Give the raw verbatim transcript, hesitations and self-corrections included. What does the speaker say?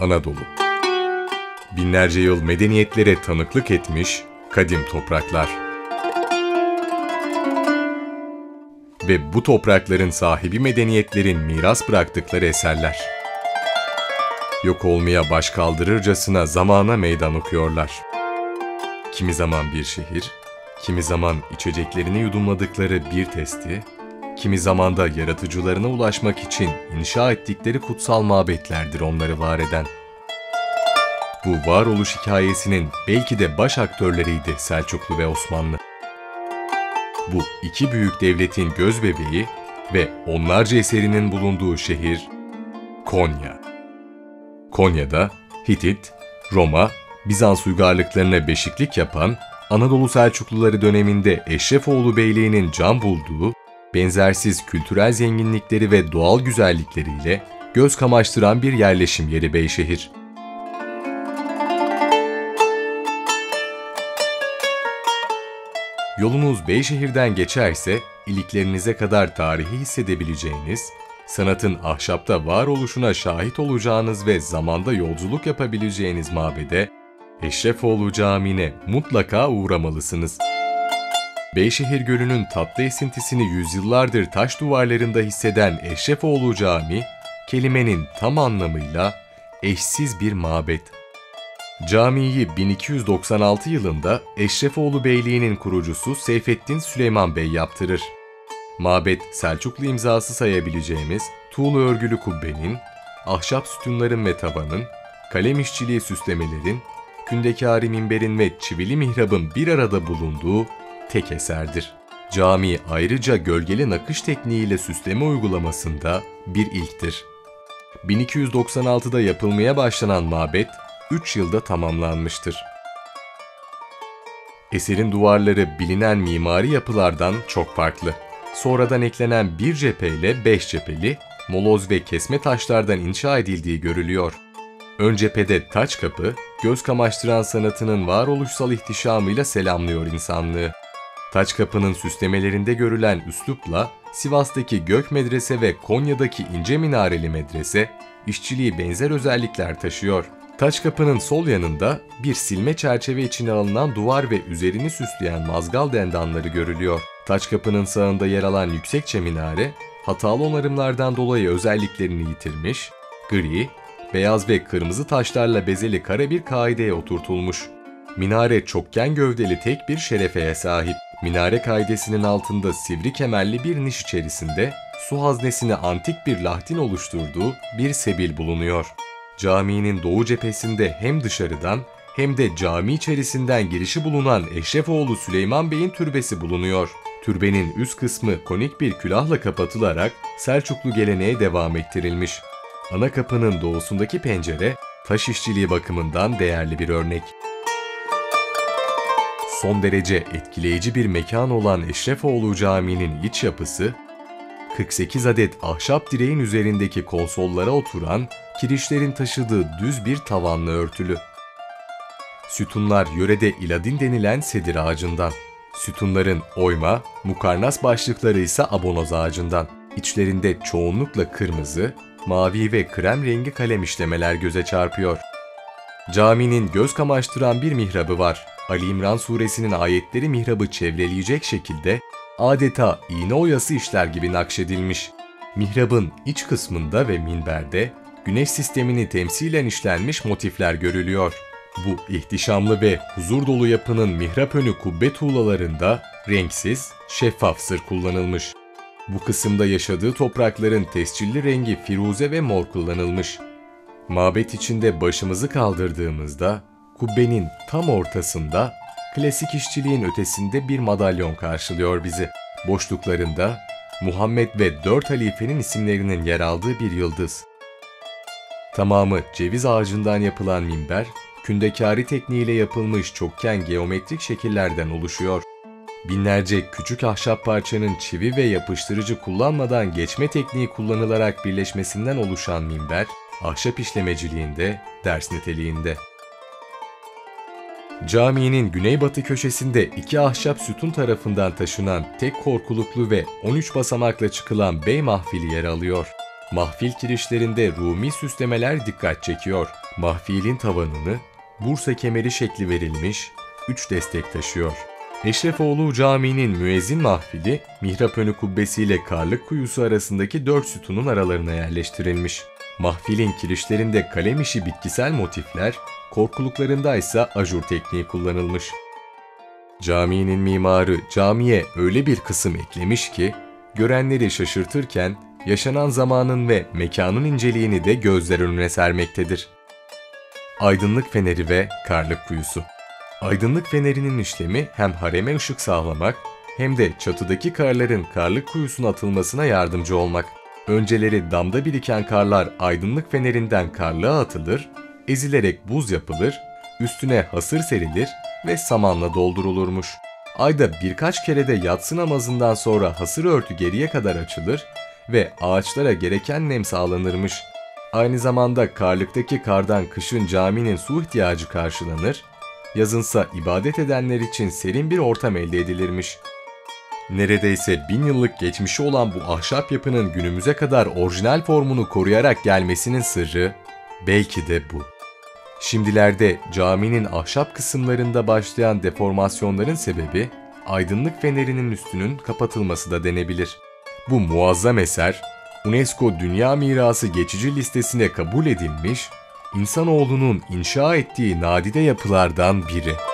Anadolu. Binlerce yıl medeniyetlere tanıklık etmiş kadim topraklar. Ve bu toprakların sahibi medeniyetlerin miras bıraktıkları eserler. Yok olmaya baş kaldırırcasına zamana meydan okuyorlar. Kimi zaman bir şehir, kimi zaman içeceklerini yudumladıkları bir testi, kimi zaman da yaratıcılarına ulaşmak için inşa ettikleri kutsal mabetlerdir onları var eden. Bu varoluş hikayesinin belki de baş aktörleriydi Selçuklu ve Osmanlı. Bu iki büyük devletin gözbebeği ve onlarca eserinin bulunduğu şehir Konya. Konya'da Hitit, Roma, Bizans uygarlıklarına beşiklik yapan, Anadolu Selçukluları döneminde Eşrefoğlu Beyliği'nin can bulduğu, benzersiz kültürel zenginlikleri ve doğal güzellikleriyle göz kamaştıran bir yerleşim yeri Beyşehir. Yolunuz Beyşehir'den geçerse iliklerinize kadar tarihi hissedebileceğiniz, sanatın ahşapta varoluşuna şahit olacağınız ve zamanda yolculuk yapabileceğiniz mabede, Eşrefoğlu Camii'ne mutlaka uğramalısınız. Beyşehir Gölü'nün tatlı esintisini yüzyıllardır taş duvarlarında hisseden Eşrefoğlu Camii, kelimenin tam anlamıyla eşsiz bir mabet. Camiyi bin iki yüz doksan altı yılında Eşrefoğlu Beyliği'nin kurucusu Seyfettin Süleyman Bey yaptırır. Mabet, Selçuklu imzası sayabileceğimiz tuğla örgülü kubbenin, ahşap sütunların ve tavanın, kalem işçiliği süslemelerin, kündekâri minberin ve çivili mihrabın bir arada bulunduğu tek eserdir. Cami ayrıca gölgeli nakış tekniğiyle süsleme uygulamasında bir ilktir. bin iki yüz doksan altıda yapılmaya başlanan mabet, üç yılda tamamlanmıştır. Eserin duvarları bilinen mimari yapılardan çok farklı. Sonradan eklenen bir cepheyle beş cepheli, moloz ve kesme taşlardan inşa edildiği görülüyor. Ön cephede taç kapı, göz kamaştıran sanatının varoluşsal ihtişamıyla selamlıyor insanlığı. Taç kapının süslemelerinde görülen üslupla, Sivas'taki Gök Medrese ve Konya'daki İnce Minareli Medrese, işçiliği benzer özellikler taşıyor. Taç kapının sol yanında bir silme çerçeve içine alınan duvar ve üzerini süsleyen mazgal dendanları görülüyor. Taç kapının sağında yer alan yüksekçe minare, hatalı onarımlardan dolayı özelliklerini yitirmiş, gri, beyaz ve kırmızı taşlarla bezeli kare bir kaideye oturtulmuş. Minare çokgen gövdeli tek bir şerefeye sahip. Minare kaidesinin altında sivri kemerli bir niş içerisinde su haznesini antik bir lahdin oluşturduğu bir sebil bulunuyor. Caminin doğu cephesinde hem dışarıdan hem de cami içerisinden girişi bulunan Eşrefoğlu Süleyman Bey'in türbesi bulunuyor. Türbenin üst kısmı konik bir külahla kapatılarak Selçuklu geleneğe devam ettirilmiş. Ana kapının doğusundaki pencere taş işçiliği bakımından değerli bir örnek. Son derece etkileyici bir mekan olan Eşrefoğlu Camii'nin iç yapısı, kırk sekiz adet ahşap direğin üzerindeki konsollara oturan kirişlerin taşıdığı düz bir tavanla örtülü. Sütunlar yörede iladin denilen sedir ağacından, sütunların oyma, mukarnas başlıkları ise abonoz ağacından. İçlerinde çoğunlukla kırmızı, mavi ve krem rengi kalem işlemeler göze çarpıyor. Caminin göz kamaştıran bir mihrabı var. Ali İmran suresinin ayetleri mihrabı çevreleyecek şekilde adeta iğne oyası işler gibi nakşedilmiş. Mihrabın iç kısmında ve minberde güneş sistemini temsilen işlenmiş motifler görülüyor. Bu ihtişamlı ve huzur dolu yapının mihrap önü kubbe tuğlalarında renksiz, şeffaf sır kullanılmış. Bu kısımda yaşadığı toprakların tescilli rengi firuze ve mor kullanılmış. Mabet içinde başımızı kaldırdığımızda, kubbenin tam ortasında, klasik işçiliğin ötesinde bir madalyon karşılıyor bizi. Boşluklarında, Muhammed ve dört halifenin isimlerinin yer aldığı bir yıldız. Tamamı ceviz ağacından yapılan minber, kündekâri tekniğiyle yapılmış çokgen geometrik şekillerden oluşuyor. Binlerce küçük ahşap parçanın çivi ve yapıştırıcı kullanmadan geçme tekniği kullanılarak birleşmesinden oluşan minber, ahşap işlemeciliğinde ders niteliğinde. Caminin güneybatı köşesinde iki ahşap sütun tarafından taşınan tek korkuluklu ve on üç basamakla çıkılan bey mahfili yer alıyor. Mahfil kirişlerinde Rumi süslemeler dikkat çekiyor. Mahfilin tavanını Bursa kemeri şekli verilmiş üç destek taşıyor. Eşrefoğlu Camii'nin müezzin mahfili, mihrap önü kubbesiyle karlık kuyusu arasındaki dört sütunun aralarına yerleştirilmiş. Mahfilin kirişlerinde kalem işi bitkisel motifler, korkuluklarında ise ajur tekniği kullanılmış. Caminin mimarı camiye öyle bir kısım eklemiş ki, görenleri şaşırtırken yaşanan zamanın ve mekanın inceliğini de gözler önüne sermektedir. Aydınlık feneri ve karlık kuyusu. Aydınlık fenerinin işlemi hem hareme ışık sağlamak hem de çatıdaki karların karlık kuyusuna atılmasına yardımcı olmak. Önceleri damda biriken karlar aydınlık fenerinden karlığa atılır, ezilerek buz yapılır, üstüne hasır serilir ve samanla doldurulurmuş. Ayda birkaç kere de yatsı namazından sonra hasır örtü geriye kadar açılır ve ağaçlara gereken nem sağlanırmış. Aynı zamanda karlıktaki kardan kışın caminin su ihtiyacı karşılanır, yazınsa ibadet edenler için serin bir ortam elde edilirmiş. Neredeyse bin yıllık geçmişi olan bu ahşap yapının günümüze kadar orijinal formunu koruyarak gelmesinin sırrı belki de bu. Şimdilerde caminin ahşap kısımlarında başlayan deformasyonların sebebi aydınlık fenerinin üstünün kapatılması da denebilir. Bu muazzam eser, UNESCO Dünya Mirası geçici listesine kabul edilmiş, insanoğlunun inşa ettiği nadide yapılardan biri.